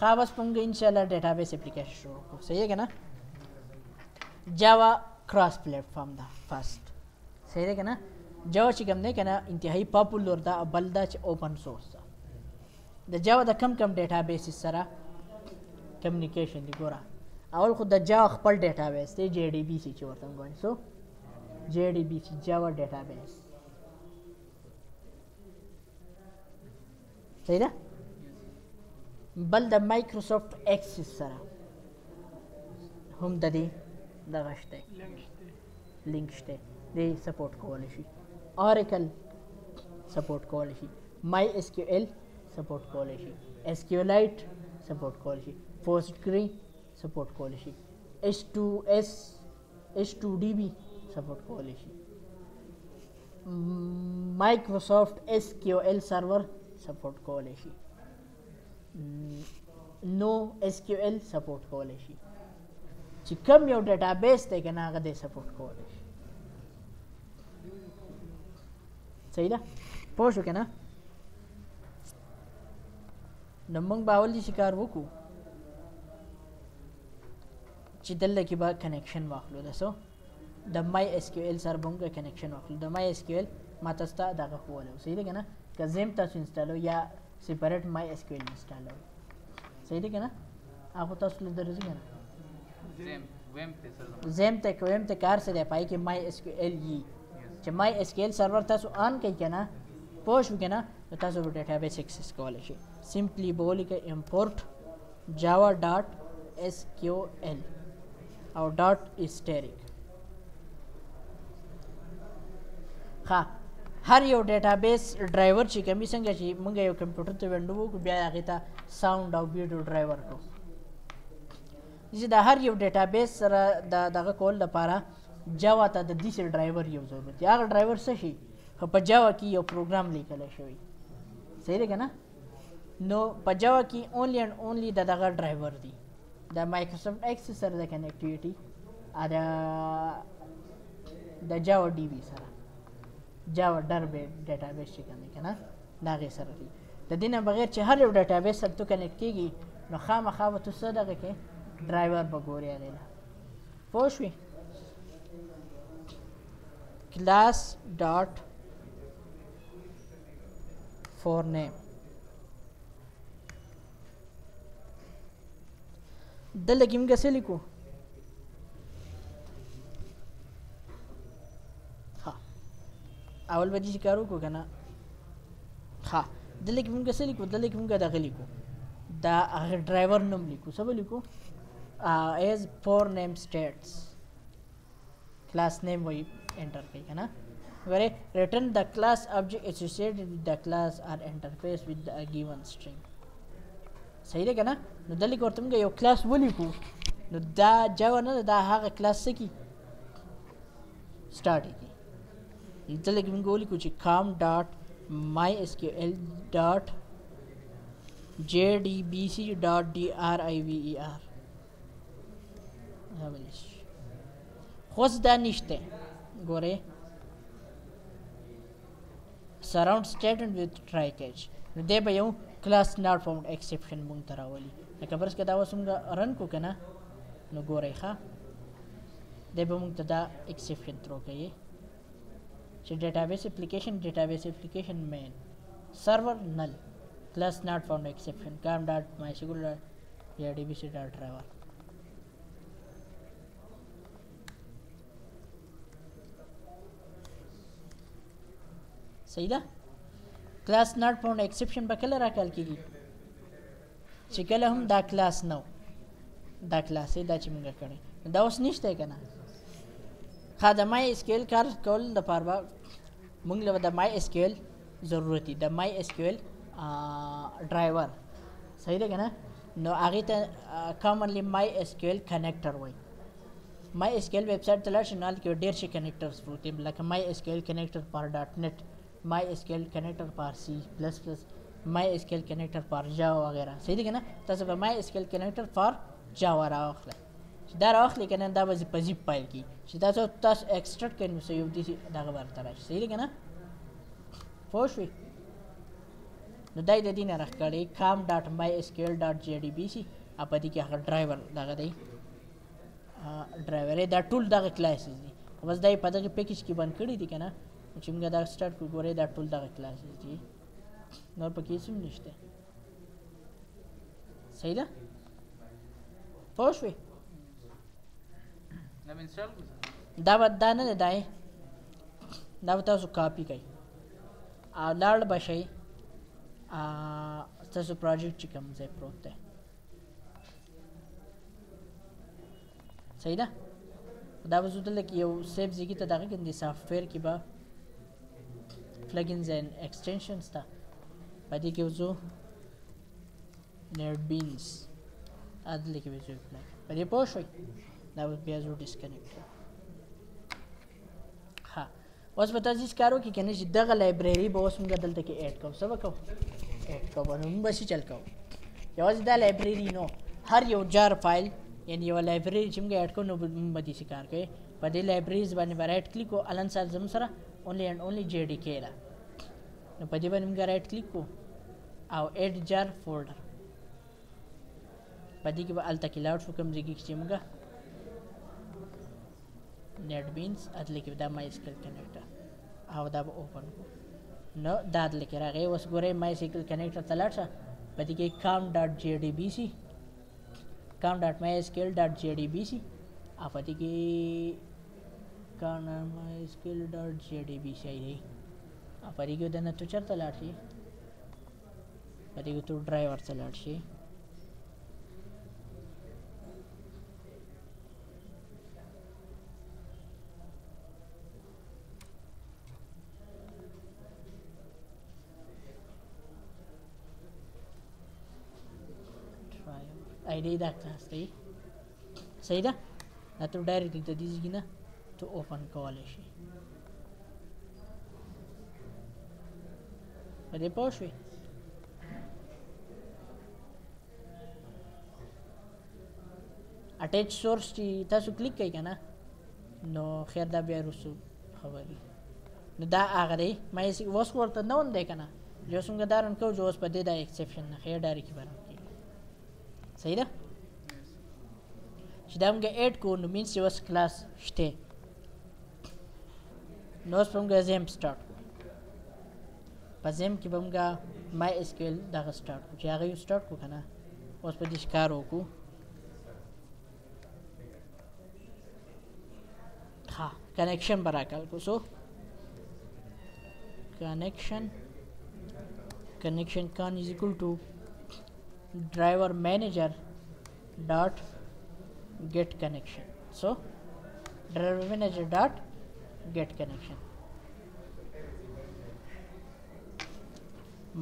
हाँ बस पंगे इंशाल्लाह डेटाबेस एप्लीकेशन शुरू को सही है क्या ना। जावा क्रॉस प्लेटफॉर्म दा फर्स्ट सही है क्या ना। जावा चिकम ने क्या ना इंतहाई पॉपुलर दा बल्दा ओपन सोर्स दा द जावा द कम कम डेटाबेस इस सरा कम्युनिकेशन दी गोरा और खुद द जावा खपल डेटाबेस ते जेडीबीसी चोरतम गोइन सो जेडीबीसी जावा डेटाबेस सही ना। बल द माइक्रोसॉफ्ट एक्सेस सरा हम ददी दगशते लिंकशते दे सपोर्ट कोल शि ऑरेकल सपोर्ट कोल शि माई एसक्यूएल सपोर्ट कोल शि एसक्यूलाइट सपोर्ट कोल शि पोस्टग्रेस सपोर्ट कोल शि एच2डीबी सपोर्ट कोल शि माइक्रोसॉफ्ट एसक्यूएल सर्वर सपोर्ट कोल शि नो एसक्यूएल सपोर्ट कोले शी चिकम यो डेटाबेस ते केना गदे सपोर्ट कोले शी सही ना पोशो केना नमंग बावल जी शिकार वो को चिदल की बा कनेक्शन वाखलो दसो द माय एसक्यूएल सर्वर का कनेक्शन वाखलो द माय एसक्यूएल मातस्ता दागा कोले सही है केना कजेम तस इंस्टॉल या सेपरेट माई एसक्यूएल इंस्टॉल सही है क्या ना। आपको तस्ल दर्ज क्या ना जेम तक कार से दे पाई कि माई एसक्यूएल ई जब माई एसक्यूएल सर्वर तस ऑन कहीं क्या ना पोस्ट क्या ना तो तस डेटाबेस एक्सेस कॉलेज सिंपली बोली के इम्पोर्ट जावा डॉट एसक्यूएल और डॉट स्टेरिक हाँ हर यो डेटाबेस ड्राइवर ची कमी संगे ची मंगे यो कंप्यूटर तो वेंडो को ब्याया गीता साउंड और वीडियो ड्राइवर को जिसे दा हर यो डेटाबेस सरा दा दागा कॉल द पारा जावा ता द दिस ड्राइवर यूज जरूरत या ड्राइवर से ही पजावा की यो प्रोग्राम लिखले शोई सही है क्या ना। नो पजावा की ओनली एंड ओनली द दागा ड्राइवर दी द माइक्रोसॉफ्ट एक्सेस सर द कनेक्टिविटी आदा द जावा डीबी सरा जावा डरबे डेटाबेस चिकन है ना दागे सरती द दिन बगैर चहर यो डेटाबेस सब तो कनेक्ट कीगी न खाम खाव तो सदग के ड्राइवर बगोरिया लेना पोशवी क्लास डॉट फॉर नेम दल किम कैसे लिखो अवल बजी शिकारो को कहना हाँ दलिक मुंग कैसे लिखो दलिक मुंग का दागे लिखो दा ड्राइवर नेम लिखो सब लिखो as for name states class name वही एंटर करें कहना वेरे return the class object associated with the class or interface with the given string सही है कहना। न दलिक और तुम का यो क्लास वो लिखो न दा जावा न दा हाँ क्लास से की स्टार्ट की दलिक गोली कुछ काम dot my SQL dot JDBC dot DRIVER खुश दानिश्ते गोरे surround statement with try catch दे भाई क्लास नॉट फाउंड एक्सेप्शन मुंग तरा वाली खबर इसका दावा सुनगा रन को कहना न गोरे खा दे मुंग तदा एक्सेप्शन थ्रो के ये database application main server null class not found exception com dot MySQL dot JDBC dot driver सही था। क्लास नॉट फाउंड एक्सेप्शन बकल रखल की चिकल हम दा क्लास नौ दा क्लास दा चिमगा करें दाउस निश्चय करना हाँ द माई एसक्यूएल कार कॉल द पारबा मुंग द माई एसक्यूएल ज़रूरती द माई एसक्यूएल ड्राइवर सही है क्या ना। नो आगे तो कॉमनली माई एसक्यूएल कनेक्टर वही माई एसक्यूएल वेबसाइट तलाश नाल के डेढ़ से कनेक्टर्स पूरते लगे माई एसक्यूएल कनेक्टर पार .net माई एसक्यूएल कनेक्टर पार C++ माई एसक्यूएल कनेक्टर पार जावा वगैरह सही है क्या ना। तब माई एसक्यूएल कनेक्टर पार जावा रहा दार आखली के ना बजी पजी पाई की सीधा सो तस एक्सट्रैक्ट करने से युवती सी दाग बार तराश सही है क्या ना। पोश भी نو دای د دینه رخ کړي com.mysql.jdbc اپ دې کې هغه ډرایور دغه دی ډرایور دا ټول دغه کلاسز دي بس دای په دغه پیکیج کې باندې کړی دي کنه چې موږ دا سٹارټ کو ګورې دا ټول دغه کلاسز دي نور پکې څه نشته صحیح ده پوښوي دا بدا نه دای دا تاسو کاپی کړئ او لاړ بشئ تاسو پروجیکټ چې کوم ځای پروت دی صحیح ده دا به زه دلته یو سیف ځای کې ته دغه کې د سافټویر کې به پلګینز اینډ ایکسټینشنز ته په دې کې وځو نیټ بینز دلته کې وځو په دې پوه شئ دا بیا زو ډیسکنیکټ ها اوس به تاسو څه کارو کې کنه چې دغه لایبرری به اوس موږ دلته کې اډ کوو څه وکړو اډ کوو نو به شي چل کوو یوازې دا لایبرری نو هر یو جار فایل یعنی یو لایبرری چې موږ اډ کوو نو به دې څه کار کوي په دې لایبرریز باندې رائټ کلیک او الان سره زم سره اونلی اینڈ اونلی جی ډی کې را نو په دې باندې موږ رائټ کلیک کو او اډ جار فولډر په دې کې به الته کې لاوډ شو کوم ځای کې چې موږ NetBeans ادل کې دا MySQL Connector او دا به اوپن کو نو دا ادل کې راغی اوس ګورئ MySQL Connector ته لاړ شه په دې کې com.jdbc com.mysql.jdbc او په دې کې com.mysql.jdbc دی او په دې کې دنه ته چرته لاړ شي په دې کې ته ډرایور ته لاړ شي ID दा क्लास दी सही दा ना तो डायरेक्टली तो दीजिए ना तो ओपन कॉल है अरे पहुंच गई अटैच सोर्स टी तासु क्लिक करेगा ना नो खैर दा भी रुसु खबरी न दा आगे दे मैं इसी वॉश करता ना उन देखा ना जो सुंगा दार उनको जो उस पर दे दा एक्सेप्शन ना खैर डायरेक्ट बार صحیح ده چې دا موږ ایډ کو نو مینس چې اوس کلاس شته نو اوس به موږ زیم سټارټ کړو په زیم کې به موږ مای اسکیل دغه سټارټ کړو چې هغه یو سټارټ کړو که نه اوس په دې کار وکړو ها کنیکشن به راکل کړو سو کنیکشن کان از اکول ټو driver manager dot get connection सो driver manager dot get connection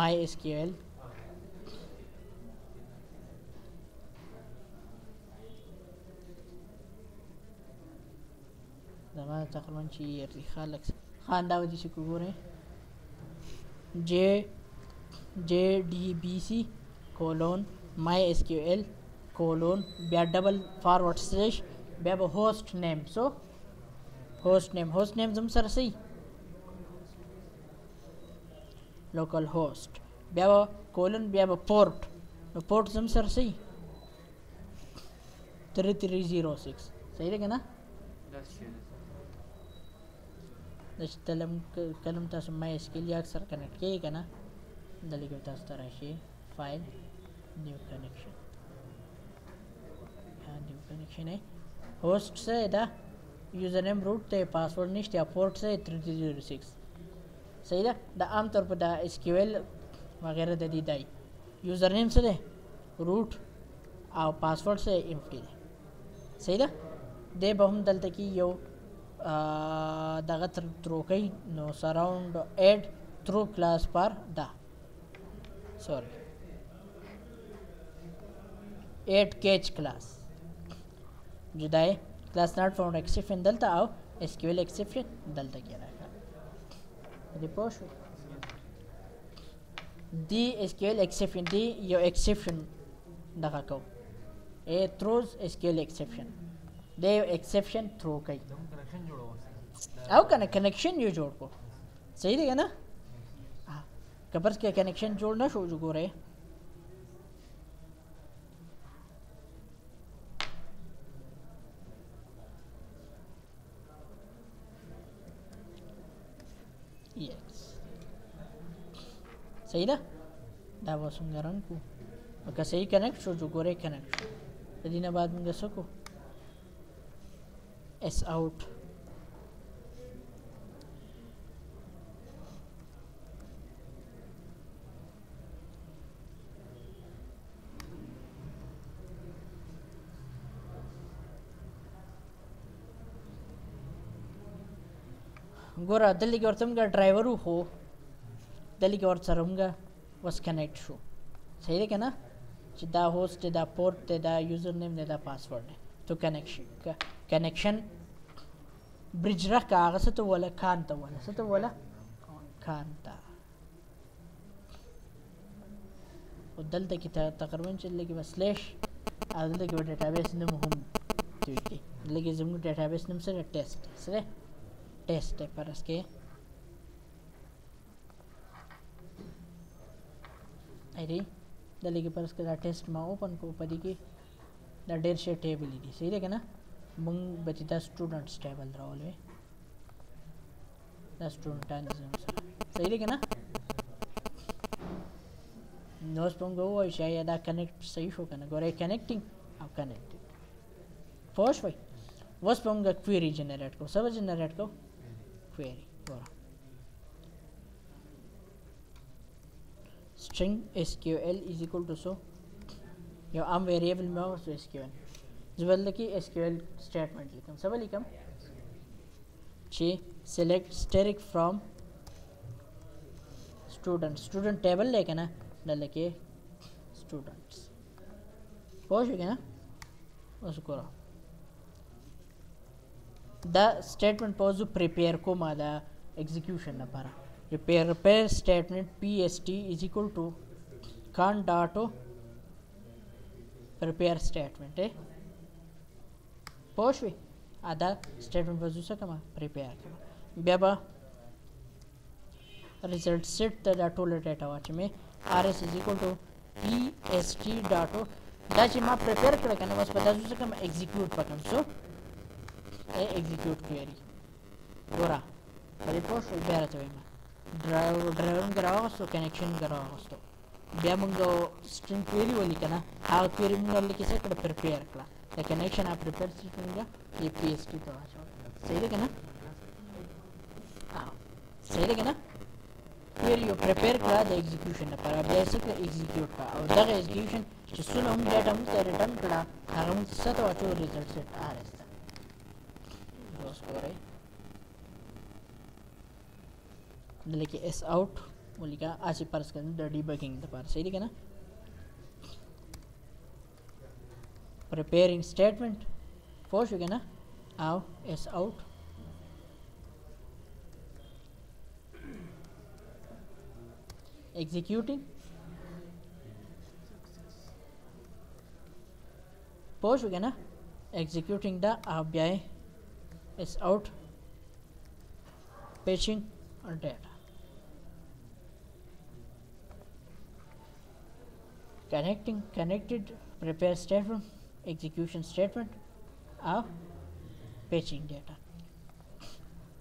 MySQL दवा तकरीबन चाहिए रिखालक्स खानदावदी से कुबूर है JDBC कोलोन MySQL कोलोन ब्या डबल फॉरवर्ड स्लैश ब्या होस्ट नेम सो होस्ट नेम जम सर सही लोकल होस्ट ब्या कोलोन ब्या पोर्ट पोर्ट जम सर सही 3306 सही रहेगा ना दस कलम तस MySQL या अक्सर कनेक्ट किएगा ना दली के तस तरह से फाइल न्यू कनेक्शन है होस्ट से दा यूज़र नेम रूट ते पासवर्ड निश्चित या पोर्ट से 3306 सही दा दा आमतौर पर दा एसक्यूएल वगैरह दे दी दाई यूज़र नेम से दे रूट और पासवर्ड से एम्प्टी दे सही दा दे बहुम दल तकी यो दागत थ्रू कई नो सराउंड एड थ्रू क्लास पर दा सॉरी एट कैच क्लास जुदाए क्लास नॉट फाउंड एक्सेप्शन दलता आओ एसक्यूएल एक्सेप्शन दलता क्या रहेगा रिपोर्ट दी एसक्यूएल एक्सेप्शन दी यो एक्सेप्शन दगा को ए थ्रोज एसक्यूएल एक्सेप्शन दे एक्सेप्शन थ्रो कई आओ कनेक्शन यू जोड़ को सही रहेगा ना कपर्स के कनेक्शन जोड़ना शुरू हो रहे। सही ना दावा सुंगारंकु ओके सही कनेक्ट शो जो गोरे कनेक्ट यदि ना बाद में जैसो को एस आउट गोरा दिल्ली के और तुम का ड्राइवर हो दिल्ली के और सरूंगा बस कनेक्ट शो सही है क्या ना दा होस्ट दा पोर्ट दा यूजर नेम दा पासवर्ड तो कनेक्शन ब्रिज रख का आगे से तो बोला खान तो बोला से तो बोला खान था और दल तक तकरीबन चले कि बस स्लैश आदल के डेटाबेस नेम हम ठीक है लेकिन जब डेटाबेस नेम से टेस्ट सही टेस्ट है पर इसके अरे दलिके पर इसके टेस्ट में ओपन को पदी की द डेर शेयर टेबल ही सही है क्या ना मंग बची द स्टूडेंट्स टेबल राहुल में द स्टूडेंट सही है क्या ना नोस पंगो वो शायद आ कनेक्ट सही हो करना गोरे कनेक्टिंग आप कनेक्टिंग फर्स्ट भाई वस पंगा क्वेरी जनरेट को सब जनरेट को क्वेरी गोरा string sql is equal to so your arm variable में हो तो sql जबल की sql statement लिखम सब लिखम ची select steric from student table लेके ना डाल के students पहुँच गया ना उसको द स्टेटमेंट पॉज प्रिपेयर को मादा एग्जीक्यूशन ना पारा prepare statement PST is equal to can't ditto prepare statement है पोश भी आधा स्टेटमेंट पॉजू से कमा प्रिपेयर कमा बेबा रिजल्ट सेट द डाटो ले डेटा वाच में RS is equal to PST डाटो दाची मां प्रिपेयर कर कने बस बता दू से कमा एग्जीक्यूट पकम सो एग्जीक्यूट क्वेरी गोरा रिपोर्ट बेरा तो मैं ड्राइवर कराओ सो कनेक्शन कराओ सो बे मंगो स्ट्रिंग क्वेरी वाली कना आ क्वेरी मंगो किसे कड प्रिपेयर कला द कनेक्शन आ प्रिपेयर स्ट्रिंग का ये PST तो आ जाओ सही है क्या ना हां सही है क्या ना क्वेरी यो प्रिपेयर कला द एग्जीक्यूशन पर बेसिक एग्जीक्यूट का और द एग्जीक्यूशन जिससे हम डाटा हम रिटर्न कला हम सतो तो रिजल्ट सेट आ रहा है लेके एस आउट वो लिखा आशी पार्स करने डीबगिंग द पार्स सही है ना प्रिपेयरिंग स्टेटमेंट फोर्स हो गया ना आओ एस आउट एग्जीक्यूटिंग फोर्स हो गया ना एग्जीक्यूटिंग द आप जाए is out patching on data connecting connected prepare statement execution statement of patching data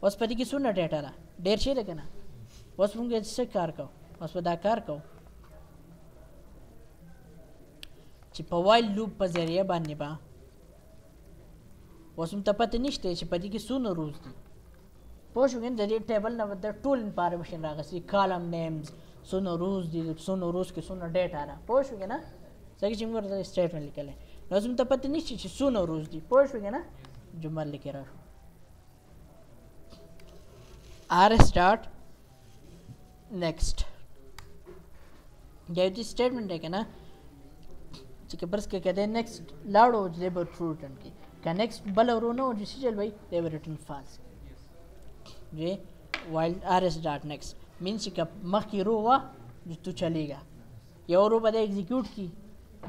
was padi ki sunna data la der she lagana was mung se kar ka was wada kar ka chi pa while loop pa zariya banne ba उसमें तपत निश्ते पति की सुन रूज दी पोश हुए table ना बता tool information रखा सी column names सुन रूज के सुन data रहा पोश हुए ना सही जिम कर स्टेटमेंट लिखे लें उसमें तपत निश्चित सुन रूज दी पोश हुए ना जुम्मर लिखे रहा आर स्टार्ट नेक्स्ट जैसे स्टेटमेंट है क्या ना बस क्या कहते हैं नेक्स्ट लाउड हो लेबर थ्रू रिटर्न की कनेक्ट बल और नो जिसी चल भाई देवर रिटर्न फाल्स ये while RS dot next means कि मख की रो हुआ जो तू चलेगा ये और बद एग्जीक्यूट की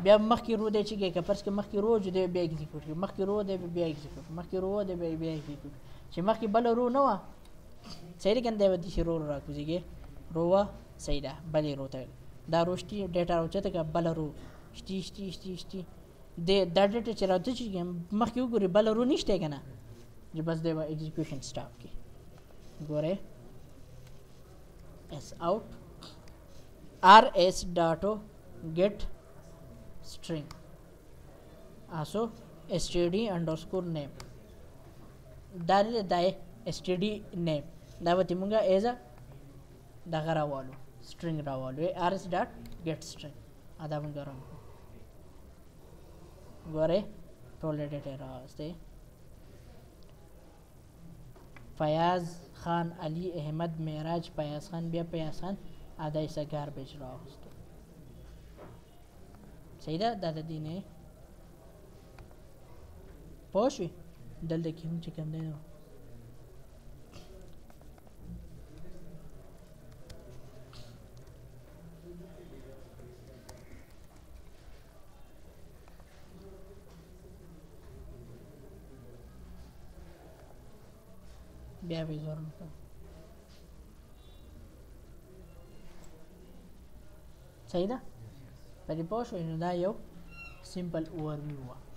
बे मख की रो दे चीज कपर्स के मख की रो जो दे बे एग्जीक्यूट की मख की रो दे बे एग्जीक्यूट मख की रो दे बे एग्जीक्यूट मख की बल और रो न हुआ सही कहते रो रहा कुछ रोवा سيدا بلي روتر داروشتي داتا روتك بلرو شتي شتي شتي شتي دي داتا چراته چي مخيو ګوري بلرو نشته کنه جب بس دیوا ایگزیکیوشن سٹاف کی گورے s out rs dato get string also std underscore name دال دای std name دا وتی مونږه ایز دا غراوالو string راوالو rs dot get string ادا مونږه راو غورے ټولډیټ راوسته Fayaz Khan Ali Ahmad महराज फयाज़ खान बिया फयाज़ खान आधा ऐसा घर बेच रहा उसको सही था दादा दी ने पोश भी दल देखी हूँ चिकन दे दो بیا به زور نکړم صحیح ده په دې پوه شوئ نو دا یو سمپل اوور ویو وه